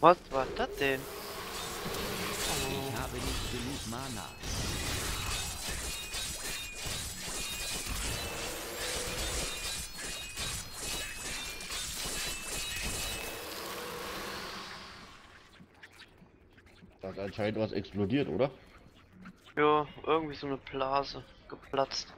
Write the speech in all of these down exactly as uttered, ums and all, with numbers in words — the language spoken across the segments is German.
Was war das denn? Ich habe nicht genug Mana. Da hat anscheinend was explodiert, oder? Ja, irgendwie so eine Blase geplatzt.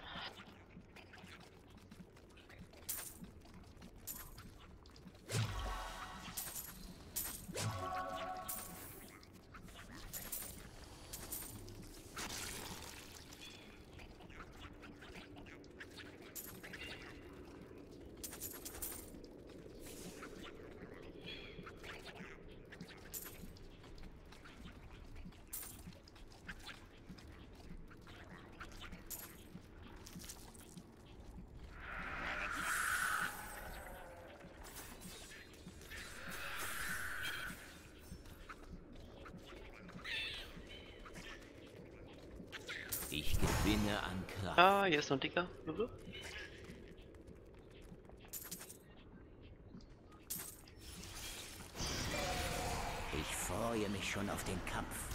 Ich gewinne an Kraft. Ah, hier ist noch ein Dicker. Ich freue mich schon auf den Kampf.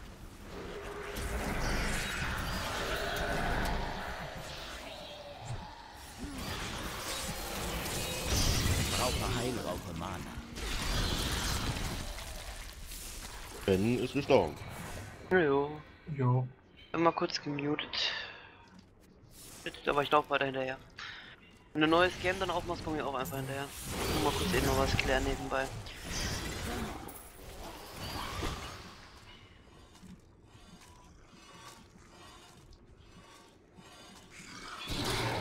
Raupe Heil, Raupe Mana. Ben ist gestorben. Jo. Jo. Immer kurz gemutet. Aber ich laufe weiter hinterher. Wenn du neues Game dann aufmachst, komme ich auch einfach hinterher. Mal kurz eben noch was klären nebenbei.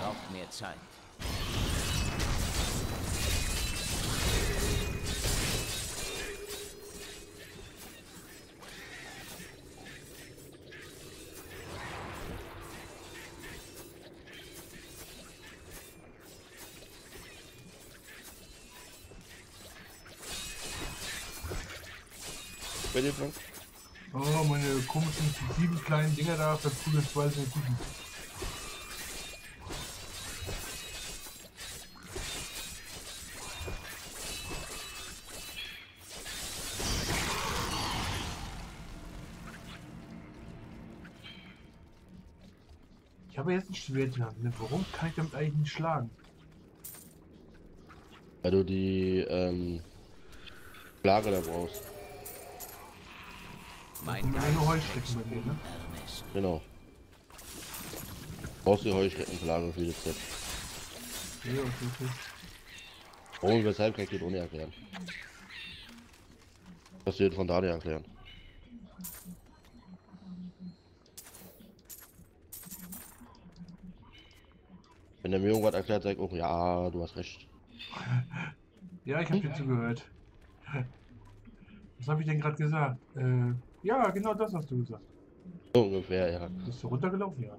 Braucht mehr Zeit. Oh, meine komischen sieben kleinen Dinger da auf der Kugel zwei sind gut. Ich habe jetzt ein Schwert in der Hand. Warum kann ich damit eigentlich nicht schlagen? Weil du die ähm, Schlage da brauchst. Meine Heuschrecken bei mir, ne? Genau. Brauchst du Heuschreckenplage für die Zeit. Ja, okay. Warum, weshalb kann ich dir ohne erklären? Das wird von daher erklären. Wenn der mir irgendwas erklärt, sag ich auch, ja, du hast recht. Ja, ich hab dir zugehört. Was habe ich denn gerade gesagt? Äh, ja, genau das hast du gesagt. So ungefähr, ja. Bist du runtergelaufen, ja.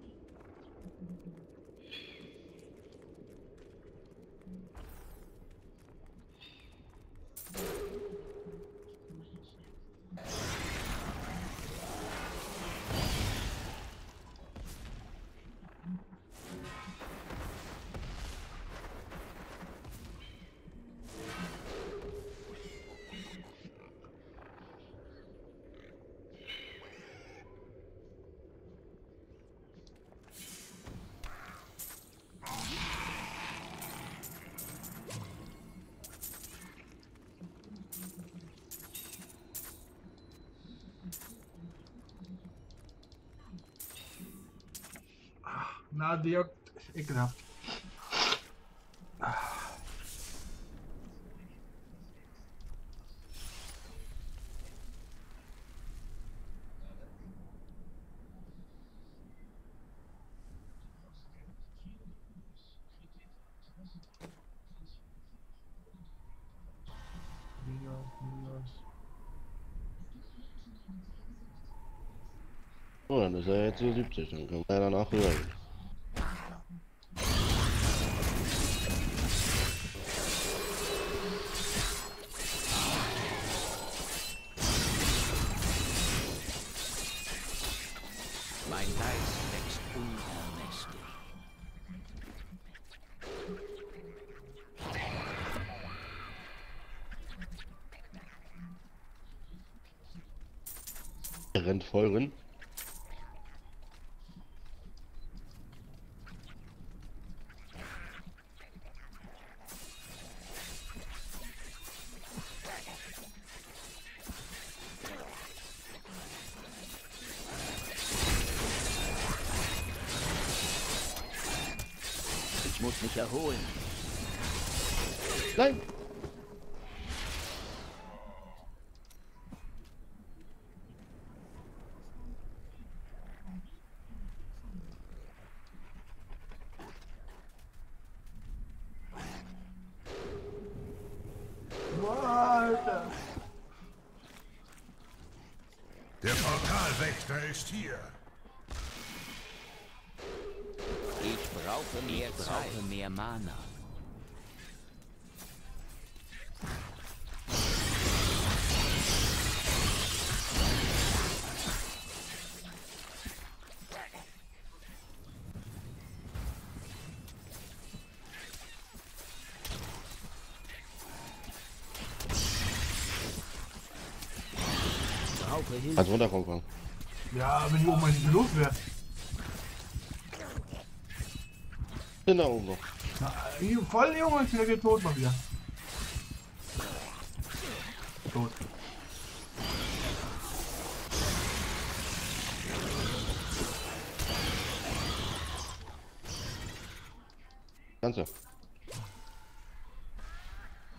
Na, die juckt ekelhaft. Oh, dann ist er jetzt so siebzig, dann können wir danach höher gehen. rennt voll rein. Ich muss mich erholen. Nein! Der Portalwächter ist hier. Ich brauche mehr, ich brauche mehr Mana. Kannst runterkommen, komm. Ja, wenn ich oben mal nicht mehr los wäre. Bin da oben noch. Na, voll Junge, ich bin tot mal wieder. Tot. Ganze.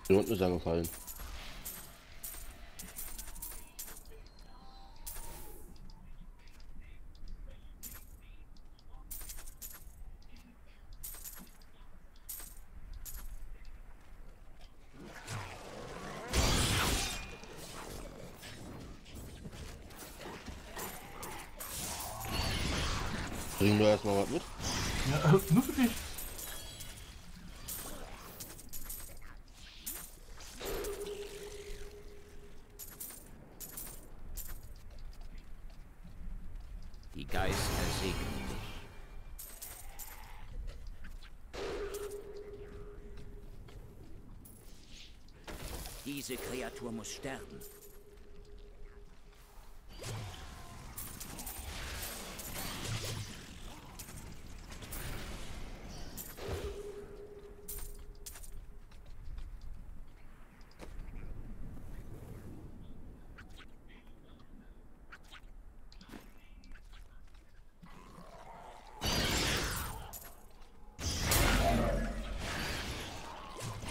Hier unten ist angefallen. Bringen wir erstmal was mit? Ja, nur für dich. Die Geister segnen dich. Diese Kreatur muss sterben.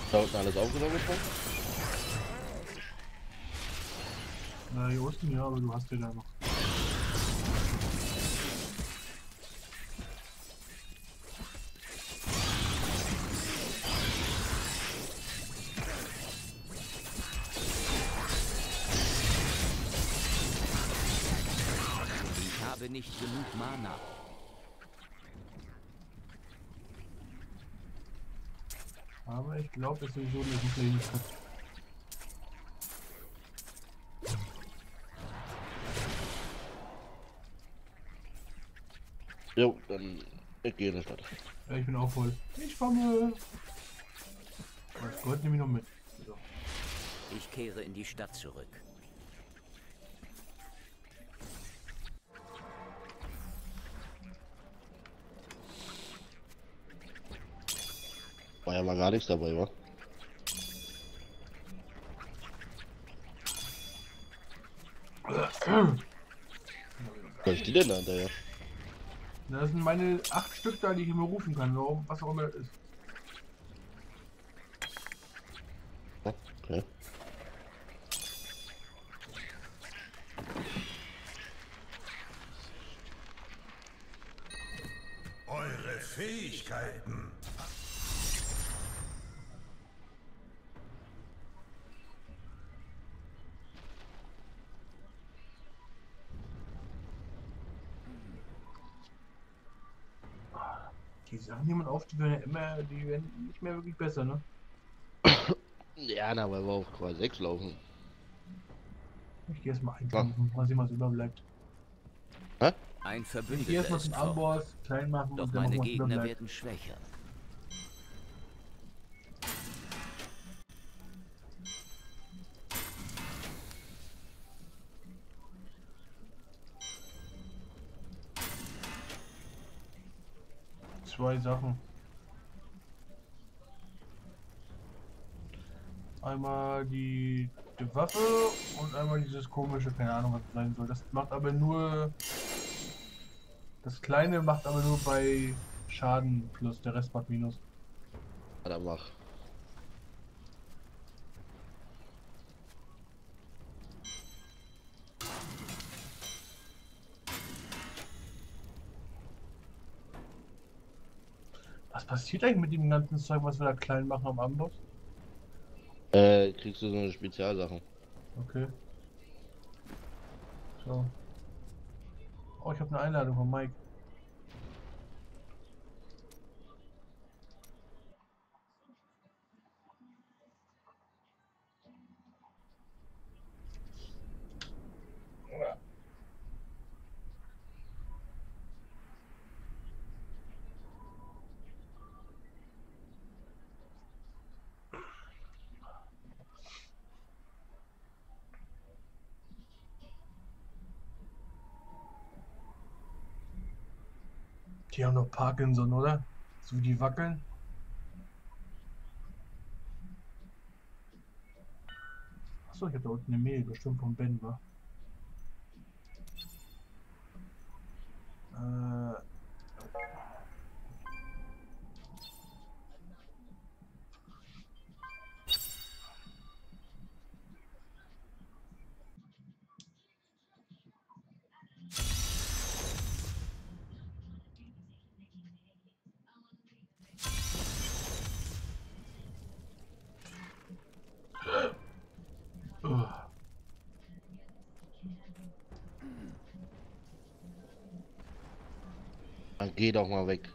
Da unten alles aufgesammelt worden? Na, hier unten ja, aber du hast den da noch. Ich habe nicht genug Mana. Aber ich glaube, es ist so eine gute Idee. Jo, dann ich gehe in der Stadt. Ja, ich bin auch voll. Ich komme. Das Gold nehme ich noch mit. So. Ich kehre in die Stadt zurück. War ja mal gar nichts dabei, wa? Was ist die denn da hinterher? Das sind meine acht Stück da, die ich immer rufen kann, so, was auch immer das ist. Okay. Eure Fähigkeiten. Die Sachen, die man auf, die werden immer, die werden nicht mehr wirklich besser, ne? Ja, na, weil wir auf Q sechs laufen. Ich gehe erstmal einkaufen, mal sehen, was überbleibt. Hä? Ein Verbündeter. Ich gehe erstmal zum Amboss, klein machen und dann meine Gegner werden schwächer. zwei Sachen. Einmal die, die Waffe und einmal dieses komische, keine Ahnung was das sein soll. Das macht aber nur... Das kleine macht aber nur bei Schaden plus, der Rest macht Minus. Ja, dann mach. Was passiert eigentlich mit dem ganzen Zeug, was wir da klein machen am Amboss? Äh, kriegst du so eine Spezialsache. Okay. So. Oh, ich habe eine Einladung von Mike. Die haben noch Parkinson, oder? So wie die wackeln. Achso, ich habe da unten eine Mail, bestimmt von Ben, war. Äh. Geh doch mal weg.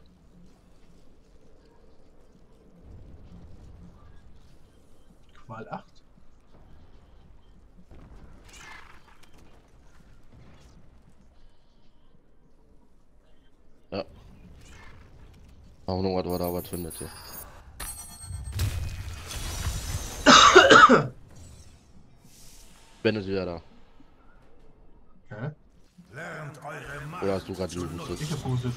Qual acht. Ja. Auch noch was, was da was findet hier. Ben ist wieder da. Hä? Oder hast du gerade gehustet? Ich hab gehustet.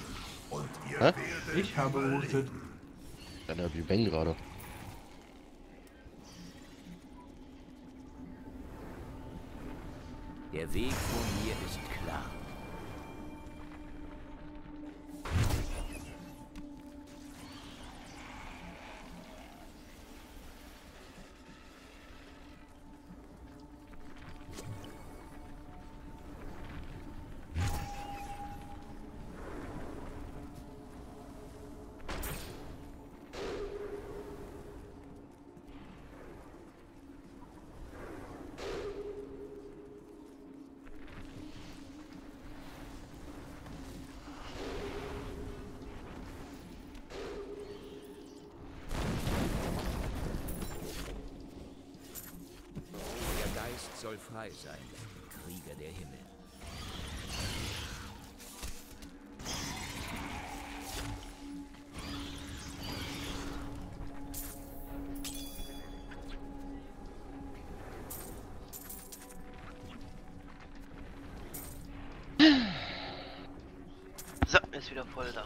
Hä? Ich habe gehustet. Dann hab ich Ben gerade. Der Weg von mir ist klar. Soll frei sein, Krieger der Himmel. So, ist wieder voll da.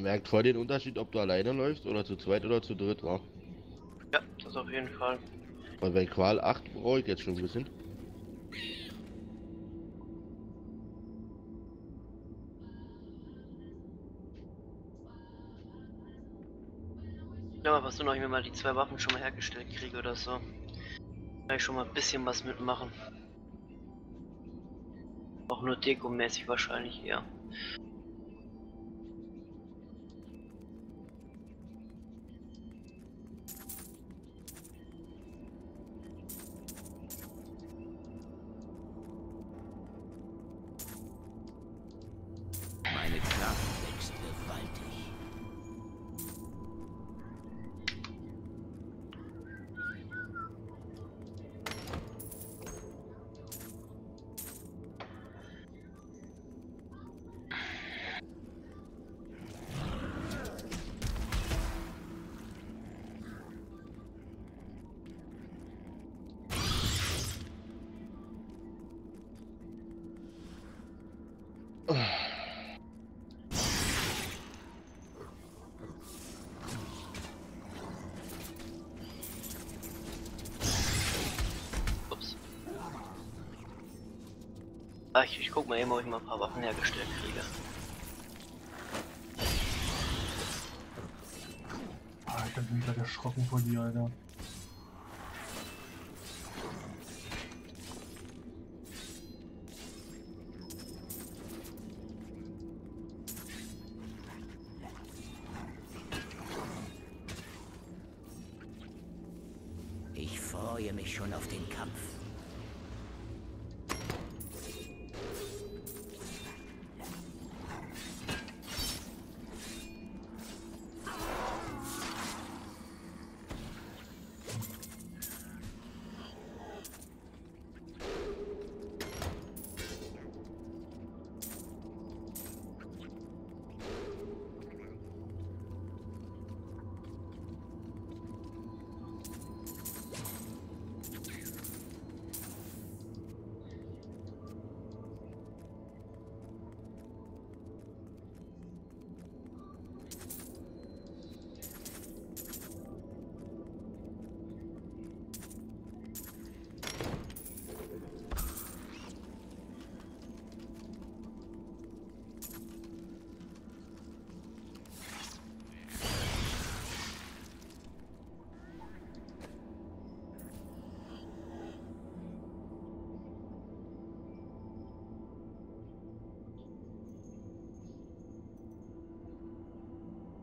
Merkt voll den Unterschied, ob du alleine läufst oder zu zweit oder zu dritt, war. Ja, das auf jeden Fall. Und bei Qual acht brauche ich jetzt schon ein bisschen. Ja, aber was du noch immer mal die zwei Waffen schon mal hergestellt kriege oder so. Kann ich schon mal ein bisschen was mitmachen. Auch nur dekomäßig wahrscheinlich eher. Ah, ich, ich guck mal eben, ob ich mal ein paar Waffen hergestellt kriege. Ah, ich hab mich gerade erschrocken vor dir, Alter. Ich freue mich schon auf den Kampf.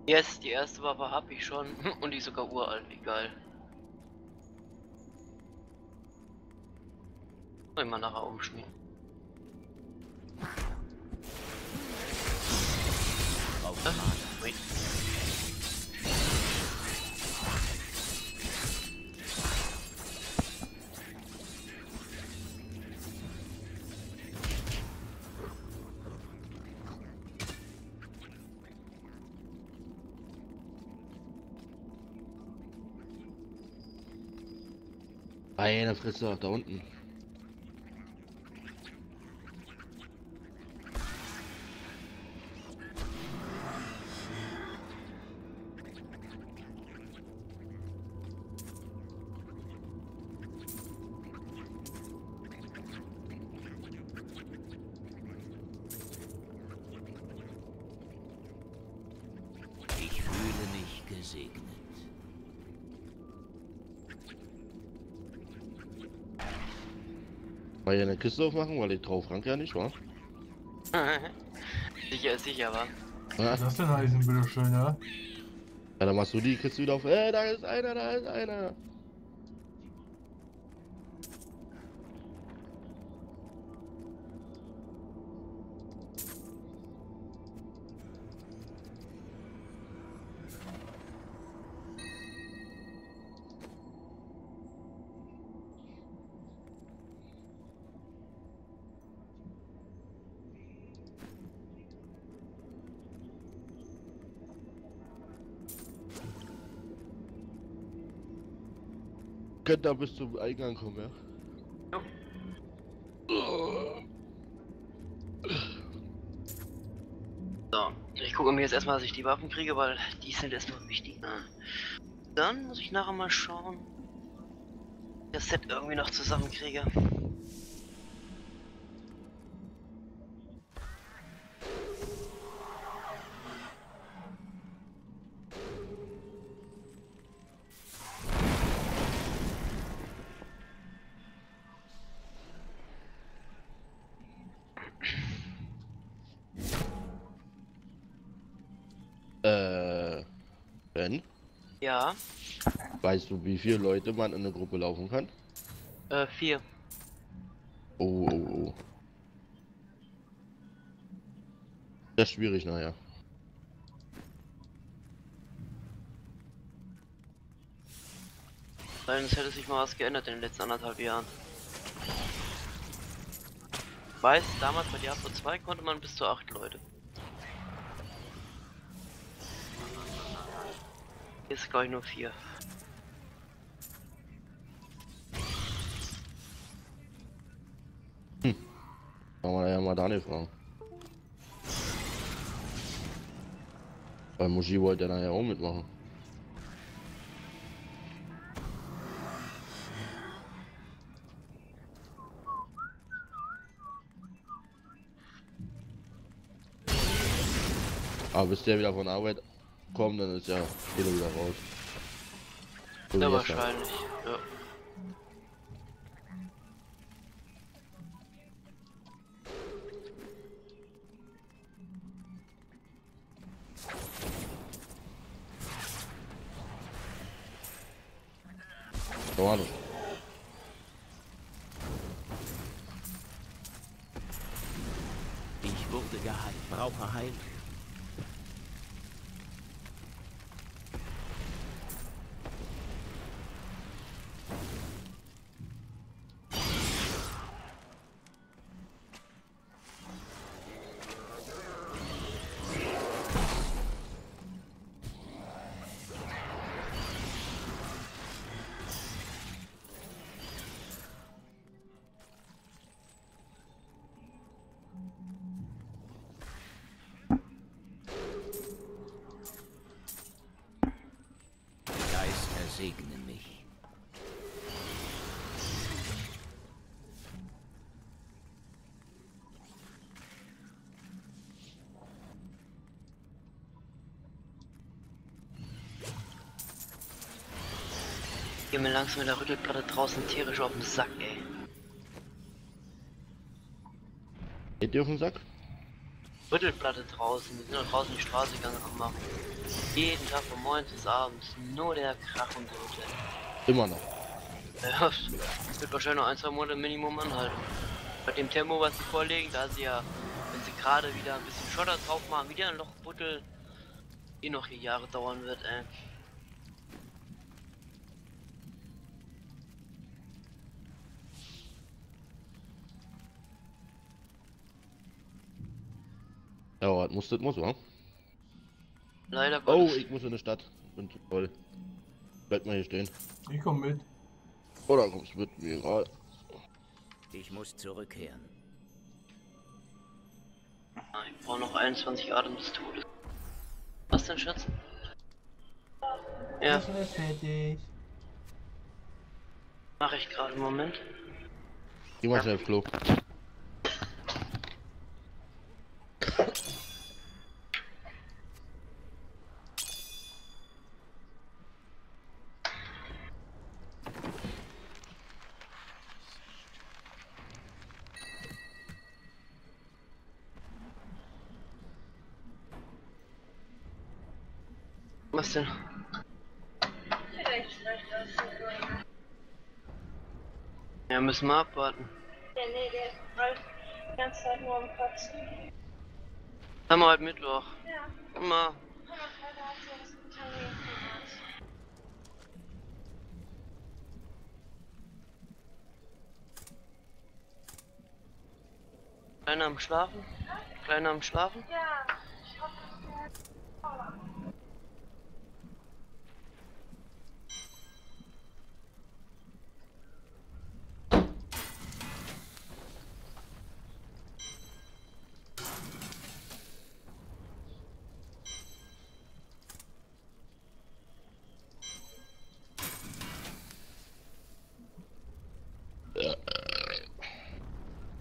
Yes, die erste Waffe habe ich schon und die ist sogar uralt, egal. Soll ich mal nachher umschmieren. Nein, das kriegst du doch da unten. Ich fühle mich gesegnet. Mal hier eine Kiste aufmachen, weil ich drauf rank ja nicht war. Sicher ist sicher, war. Was das denn heißen, bitte schön, ja? Ja, dann machst du die Kiste wieder auf. Ey, da ist einer, da ist einer. Da bis zum Eingang kommen, ja? Ja. So, ich gucke mir jetzt erstmal, dass ich die Waffen kriege, weil die sind erstmal wichtig. Dann muss ich nachher mal schauen, ob ich das Set irgendwie noch zusammenkriege. Äh, Ben? Ja? Weißt du, wie viele Leute man in eine Gruppe laufen kann? Äh, vier. Oh, oh, oh. Das ist schwierig, naja. Nein, es hätte sich mal was geändert in den letzten anderthalb Jahren. Weiß, damals bei Diablo zwei konnte man bis zu acht Leute. Ist gleich nur vier. Hm. Kann man ja mal Daniel fragen. Weil Moji wollte ja nachher auch mitmachen. Aber bis der wieder von Arbeit kommt, dann ist ja jeder wieder raus. So ja, wahrscheinlich. Ja. Ahnung. Ich wurde geheilt, brauche Heil. Segne mich. Geh mir langsam mit der Rüttelplatte draußen tierisch auf den Sack, ey. Geht ihr auf den Sack? Rüttelplatte draußen, wir sind noch draußen die Straße ganz am Machen. Jeden Tag von morgens bis abends, nur der Krach und der Rüttel. Immer noch. Ja, das wird wahrscheinlich noch ein, zwei Monate Minimum anhalten. Bei dem Tempo, was sie vorlegen, da sie ja, wenn sie gerade wieder ein bisschen Schotter drauf machen, wieder ein Loch buddeln, eh noch hier Jahre dauern wird, ey. Ja, was muss, das muss, oder? Leider Gottes. Oh, ich muss in die Stadt. Bin zu voll. Bleibt mal hier stehen. Ich komm mit. Oder kommst mit mir egal. Ich muss zurückkehren. Ich brauche noch einundzwanzig Atem des Todes. Was denn, Schatz? Ja. Fertig. Mach ich gerade einen Moment. Geh mal schnell, Flo. Was denn? Ja, müssen wir abwarten. Ja, nee, der ist halt die ganze Zeit nur am Kotzen. Haben wir heute Mittwoch? Ja. Immer. Kleiner am Schlafen? Kleiner am Schlafen? Ja. Ich hoffe, dass der...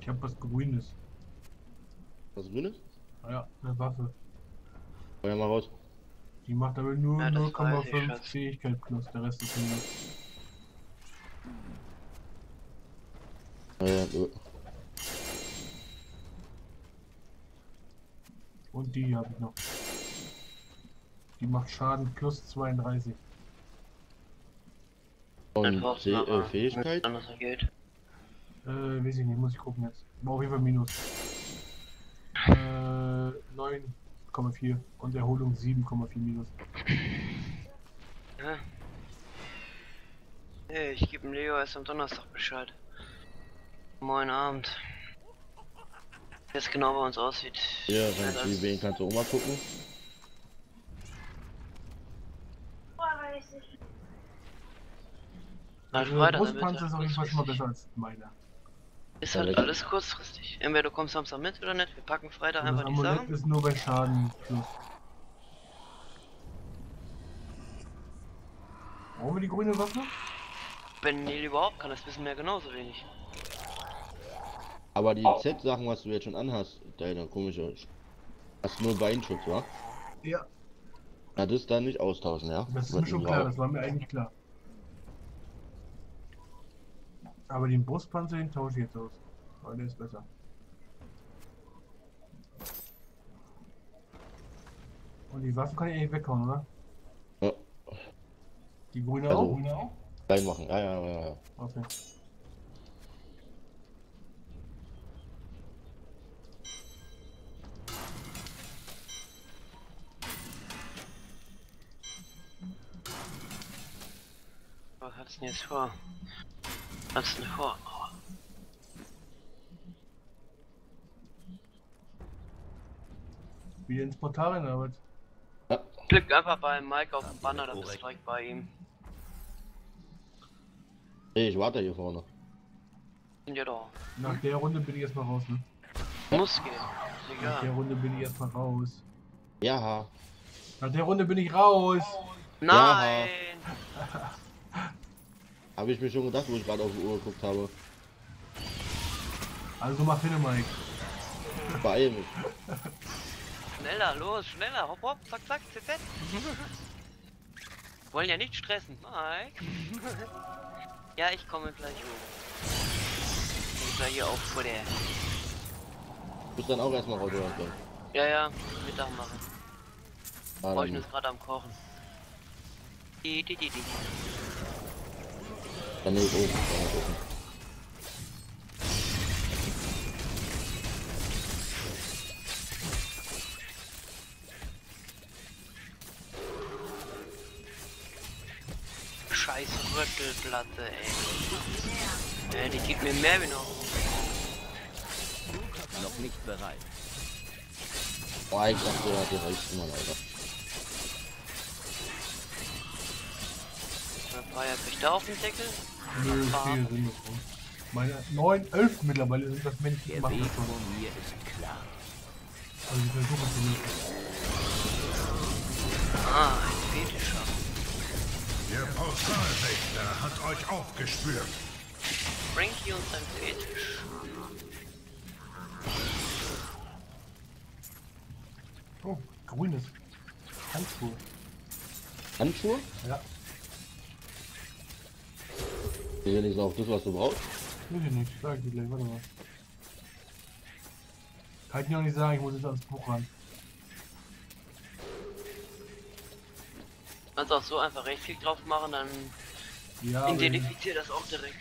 Ich hab was Grünes. Was Grünes? Ah ja, eine Waffe. Komm ja mal raus. Die macht aber nur ja, null Komma fünf Fähigkeit plus, der Rest ist nicht. Ah ja, so. Und die habe ich noch. Die macht Schaden plus zweiunddreißig. Und äh, Fähigkeit? Äh, weiß ich nicht, muss ich gucken jetzt. War auf jeden Fall Minus. Äh, neun Komma vier und Erholung sieben Komma vier Minus. Ja. Hey, ich gebe dem Leo erst am Donnerstag Bescheid. Moin Abend. Jetzt genau bei uns aussieht. Ja, wenn ja, die wen kannst du Oma gucken. Also der Brustpanzer ist auf jeden Fall schon mal besser als meiner. Ist halt ja, alles kurzfristig. Entweder du kommst Samstag mit oder nicht. Wir packen Freitag einfach die Sachen. Das ist nur bei Schaden plus. Brauchen wir die grüne Waffe? Wenn Neil überhaupt kann, das wissen wir ja genauso wenig. Aber die oh. Z-Sachen, was du jetzt schon anhast, deine komische... Hast nur Beinschutz, wa? Ja. Na, das dann nicht austauschen, ja? Das ist mir schon klar, das war mir eigentlich klar. Aber den Brustpanzer, den tausche ich jetzt aus. Weil der ist besser. Und die Waffen kann ich eigentlich weghauen, oder? Ja. Die grüne also, auch? Grüne auch? Reinmachen, ja, ja, ja, ja. Okay. Was hat's denn jetzt vor? Was denn vor? Wieder ins Portal rein, Arbeit. Ja. Klick einfach bei Mike auf den Banner, dann bist du direkt bei ihm. Hey, ich warte hier vorne. Ja doch. Nach der Runde bin ich erstmal raus, ne? Muss gehen. Egal. Nach der Runde bin ich erstmal raus. Ja. Nach der Runde bin ich raus. Nein! Ja. Habe ich mir schon gedacht, wo ich gerade auf die Uhr geguckt habe. Also mach hin, Mike. Beeil mich. Schneller, los, schneller, hopp, hopp, zack, zack, zz. Wollen ja nicht stressen, Mike. Ja, ich komme gleich hoch. Ich bin hier auf vor der. Du bist dann auch erstmal raus, oder? Ja, ja, Mittag machen. Ah, ich bin jetzt gerade am Kochen. Die, die, die, die. Dann ist oben, dann ist oben. Scheiß Rüttelplatte, ey. Äh, die gibt mir mehr wie noch. Noch nicht bereit. Oh, ich dachte, die reicht immer leider. Der Feier kriegt da auf den Deckel. Nö, viele sind das rum. Meine neun, elf mittlerweile sind das Menschen. Der Weg von mir ist klar. Also, ich versuche es nicht. Ah, ein Fetischer. Der Portalwächter hat euch aufgespürt. Frankie und sein Fetisch. Oh, grünes. Handschuhe. Handschuhe? Ja. Hier will ich so auf das, was du brauchst. Will ich nicht, sag ich dir gleich, warte mal. Kann ich dir noch nicht sagen, ich muss jetzt ans Buch ran. Kannst auch so einfach Rechtsklick drauf machen, dann ja, identifiziert das auch direkt.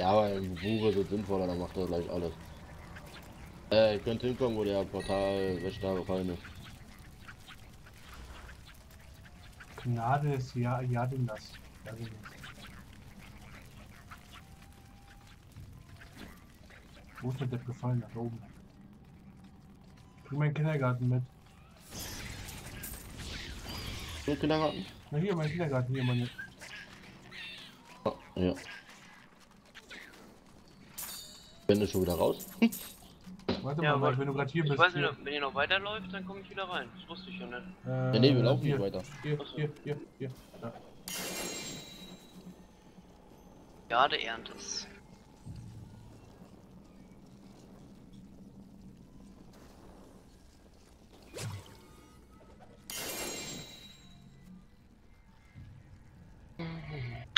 Ja, aber im Buch ist es sinnvoller, dann macht er gleich alles. Äh, ihr könnt hinkommen, wo der Portal recht da gefallen ist. Gnade ist ja, ja, den Last. Ja, den Last. Wo ist mir das gefallen? Nach oben. Ich bring meinen Kindergarten mit. Kindergarten? Na hier, mein Kindergarten, hier, meine. Oh, ja. Bin du schon wieder raus? Warte ja, mal, wenn du gerade hier ich bist. Weiß nicht, wenn ihr noch weiterläuft, dann komme ich wieder rein. Das wusste ich ja nicht. Äh, ja, nee, wir laufen hier, nicht weiter. Hier, hier, hier, hier. Ja. Gerade Erntes.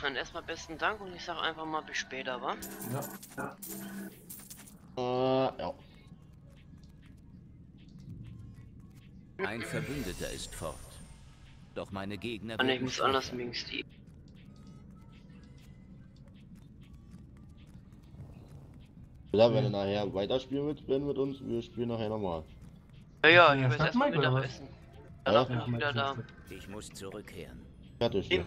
Dann erstmal besten Dank und ich sag einfach mal bis später, wa? Ja. Ja. Äh, ja. Ein Verbündeter ist fort. Doch meine Gegner. Und ich muss anders links die. Ja, wenn du nachher weiterspielen willst, werden mit uns, wir spielen nachher nochmal. Ja, ja, ich muss erstmal Mittagessen. Danach bin ich wieder da. Ich muss zurückkehren. Fertig. Ja.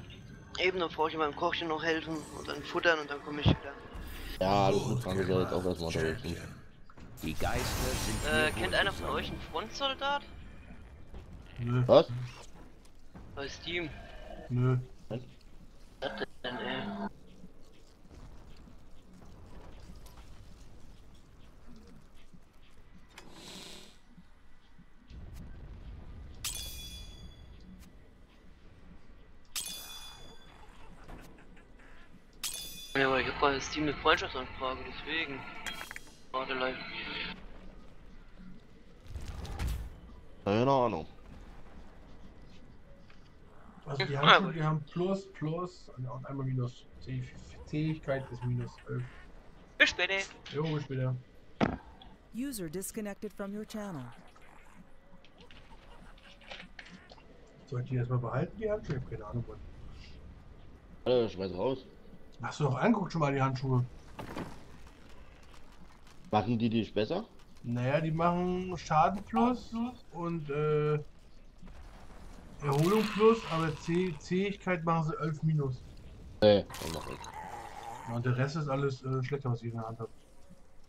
Eben, dann brauche ich meinem Kochchen noch helfen und dann futtern und dann komme ich wieder. Ja, das ist krank, ja jetzt auch erstmal unterwegs. Die Geister sind. Äh, kennt einer von euch einen Frontsoldat? Nö. Was? Bei Steam. Nö. Was? Was denn, ey? Ja, aber ich hab gerade das Team mit Freundschaftsanfrage, deswegen. Warte, live. Keine Ahnung. Also wir haben, wir haben plus, plus und auch einmal minus. Zähigkeit ist minus elf. Bis später. Jo, bis später. User disconnected from your channel. Sollte ich die erstmal behalten, die Handschuhe? Ich hab keine Ahnung, Alter, schmeiß raus. Hast du doch anguckt schon mal die Handschuhe? Machen die dich besser? Naja, die machen Schaden plus und äh, Erholung plus, aber Zäh Zähigkeit machen sie elf minus. Nee, dann mach ich. Ja, und der Rest ist alles äh, schlechter, was ich in der Hand habe.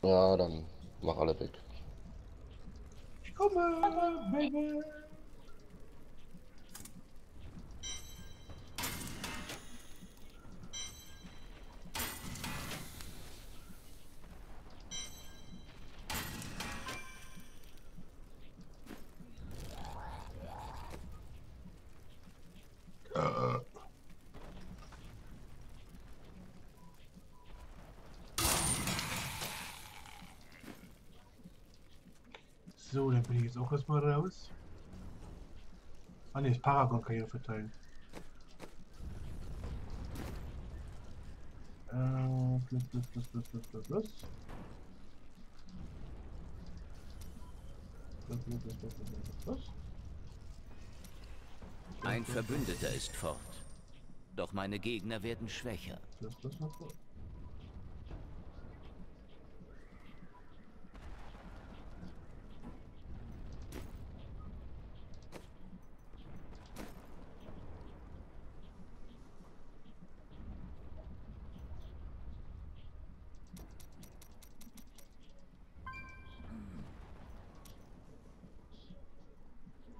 Ja, dann mach alle weg. Ich komme, Baby! So, dann bin ich jetzt auch erstmal raus. Ah ne, das Paragon kann ich ja verteilen. Äh, plus, plus, plus, plus, plus, plus, plus. Ein Verbündeter ist fort. Doch meine Gegner werden schwächer. Plus, plus, plus, plus.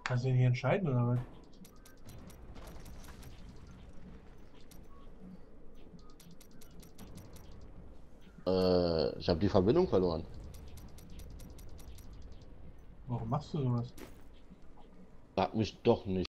Kannst du den hier entscheiden oder was? Äh, ich habe die Verbindung verloren. Warum machst du sowas? Sag mich doch nicht.